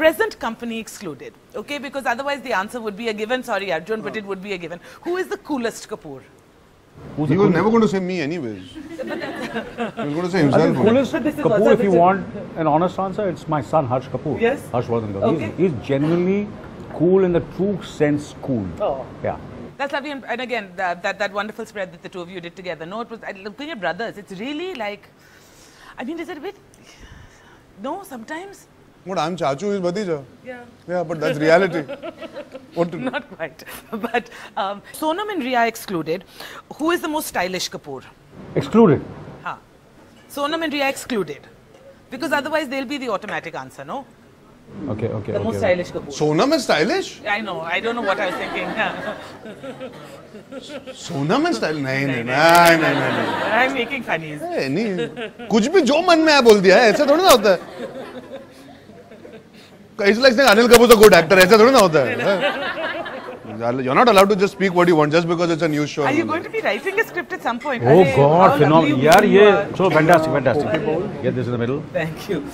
present company excluded, okay? Because otherwise the answer would be a given. Sorry, Arjun, but it would be a given. Who is the coolest Kapoor? Who's you were never going to say me anyways. You were going to say himself. Coolest Kapoor, if you want an honest answer, it's my son Harsh Kapoor. Yes. Harshvardhan Kapoor. Okay. He's genuinely cool in the true sense cool. Oh. Yeah. That's lovely. And again, that wonderful spread that the two of you did together. No, it was, looking at brothers, it's really like, I mean, is it a bit, no, sometimes. What, I'm Chachu, is Bhatija? Yeah. Yeah, but that's reality. What to do? Not quite. But Sonam and Rhea excluded. Who is the most stylish Kapoor? Excluded. Huh. Sonam and Rhea excluded. Because otherwise they'll be the automatic answer, no? Okay, okay. The most stylish Kapoor. Sonam is stylish? I know. I don't know what I was thinking. Sonam is stylish? No. I'm making funnies. Kuch bhi jo man mein hai bol diya hai. Aisa thoda na hota hai. It's like saying Anil Kapoor is a good actor. Aisa thoda na hota hai. You're not allowed to just speak what you want just because it's a news show. Are you going to be writing a script at some point? Oh God, phenomenal. Yaar, ye so fantastic, fantastic. Get this in the middle. Thank you.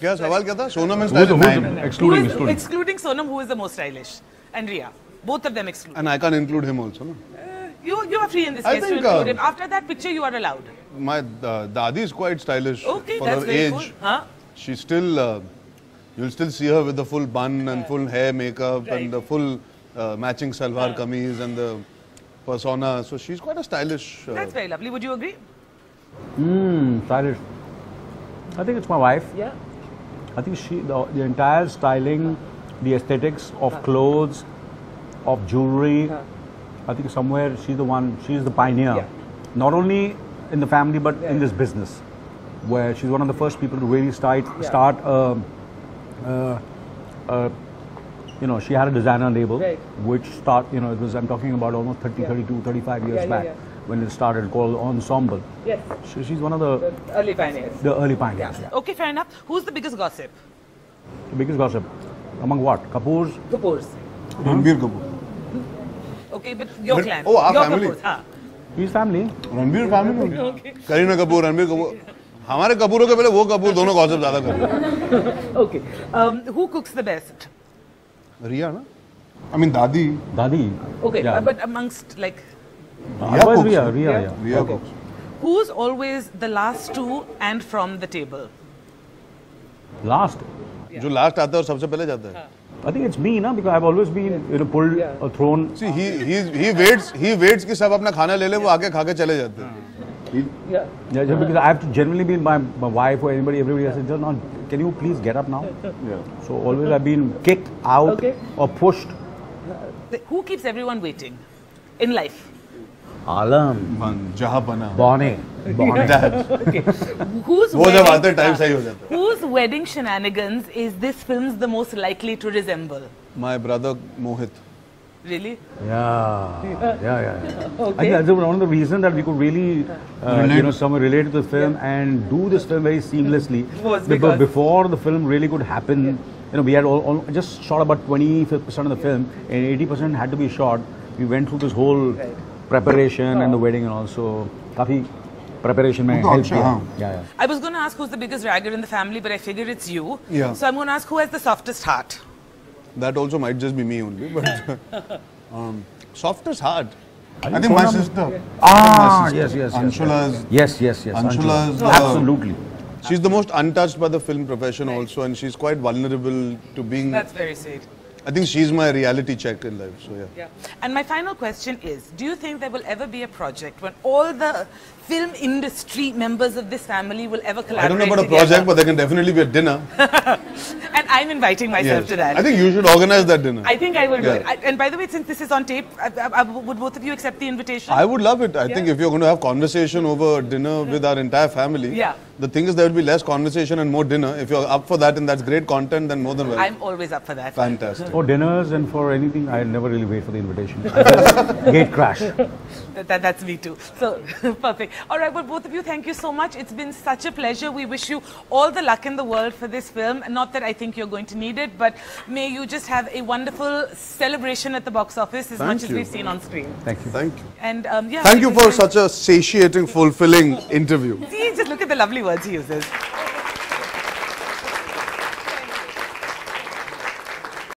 क्या सवाल क्या था? Sonam and stylish. Excluding Sonam, who is the most stylish? And Rhea, both of them excluded. And I can't include him also, no? You are free in this case to include him. After that picture, you are allowed. My dadi is quite stylish for her age. Huh? She still, you'll still see her with the full bun and full hair makeup and the full matching salwar kameez and the persona. So she's quite a stylish. That's very lovely. Would you agree? Hmm, stylish. I think it's my wife. Yeah. I think she, the entire styling, the aesthetics of clothes, of jewelry, I think somewhere she's the one, she's the pioneer. Yeah. Not only in the family, but in this business, where she's one of the first people to really start you know, she had a designer label, which you know, it was, I'm talking about almost 32, 35 years back. Yeah. When it started, called Ensemble. Yes. So she's one of the early pioneers. The early pioneers. Yeah. Okay, fair enough. Who's the biggest gossip? The biggest gossip? Among what? Kapoors? Kapoors. Ranbir Kapoor. Okay, but your clan. Oh, our family. Kapoors, His family. Ranbir family. Okay. Kareena Kapoor, Ranbir Kapoor. Hamare Kapoor ke pehle wo Kapoor, dono gossip zyada karte. Okay. Who cooks the best? Rhea, na? I mean, Dadi. Dadi. Okay, yeah. But amongst like. Rhea cooks. Who's always the last to and from the table? Last? Yeah. I think it's me, na, because I've always been pulled or thrown. See, he waits ki sab apna khana le le, wo aake kha ke chale jate. Yeah, because I have to generally be my wife or anybody, everybody else. No, can you please get up now? Yeah. So always I've been kicked out or pushed. Who keeps everyone waiting in life? Alam, Jahabana, Bonnie. Whose wedding shenanigans is this film's the most likely to resemble? My brother Mohit. Really? Yeah. Okay. I think that's one of the reasons that we could really, you know, someone related to the film and do this film very seamlessly. Because before the film really could happen, you know, we had all just shot about 25% of the film, and 80% had to be shot. We went through this whole preparation and the wedding, and also काफी preparation में help किया. Yeah. I was going to ask who's the biggest ragger in the family, but I figure it's you. Yeah. So I'm going to ask who has the softest heart. That also might just be me only, but softest heart. I think my sister. Ah, yes. Anshula's. Yes. Anshula's. Absolutely. She's the most untouched by the film profession also, and she's quite vulnerable to being. That's very sweet. I think she's my reality check in life, so yeah. And my final question is, do you think there will ever be a project when all the film industry members of this family will ever collaborate? I don't know about a project, but there can definitely be a dinner. And I'm inviting myself to that. I think you should organize that dinner. I think I will do it. And by the way, since this is on tape, would both of you accept the invitation? I would love it. I think if you're going to have conversation over dinner with our entire family, the thing is there will be less conversation and more dinner. If you're up for that and that's great content, then more than well. I'm always up for that. Fantastic. For dinners and for anything, I never really wait for the invitation. Gate crash. That's me too. So, perfect. All right, well, both of you, thank you so much. It's been such a pleasure. We wish you all the luck in the world for this film. Not that I think you're going to need it, but may you just have a wonderful celebration at the box office as much as we've seen on screen. Thank you. Thank you. And, yeah, thank you for such a satiating, fulfilling interview. See, just look at the lovely words he uses.